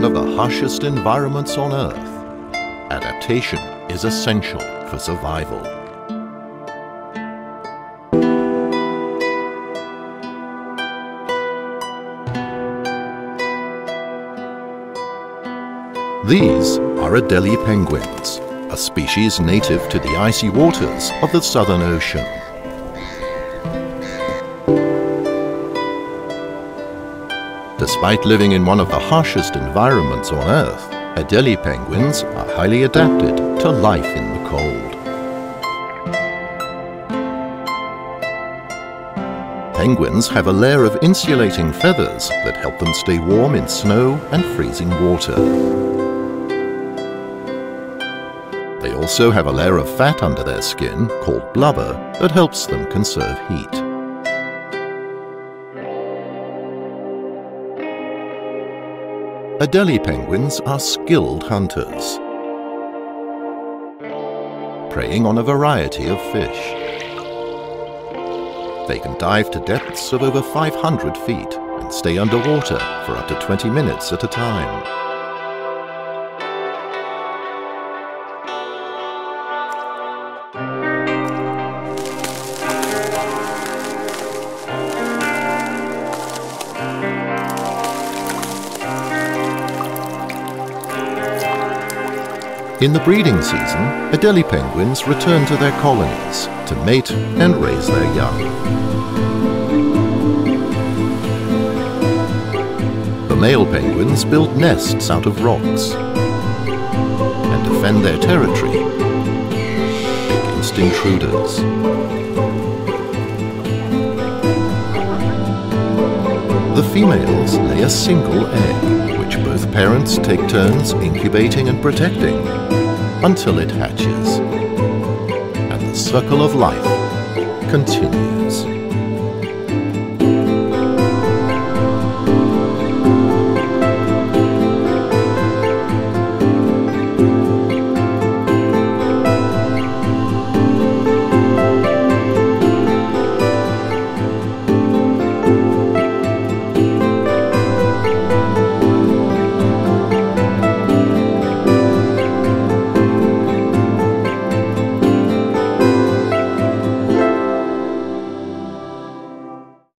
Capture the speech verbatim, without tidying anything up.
one of the harshest environments on Earth, adaptation is essential for survival. These are Adelie penguins, a species native to the icy waters of the Southern Ocean. Despite living in one of the harshest environments on Earth, Adelie penguins are highly adapted to life in the cold. Penguins have a layer of insulating feathers that help them stay warm in snow and freezing water. They also have a layer of fat under their skin, called blubber, that helps them conserve heat. Adelie penguins are skilled hunters, preying on a variety of fish. They can dive to depths of over five hundred feet and stay underwater for up to twenty minutes at a time. In the breeding season, Adelie penguins return to their colonies to mate and raise their young. The male penguins build nests out of rocks and defend their territory against intruders. The females lay a single egg, which both parents take turns incubating and protecting until it hatches, and the circle of life continues.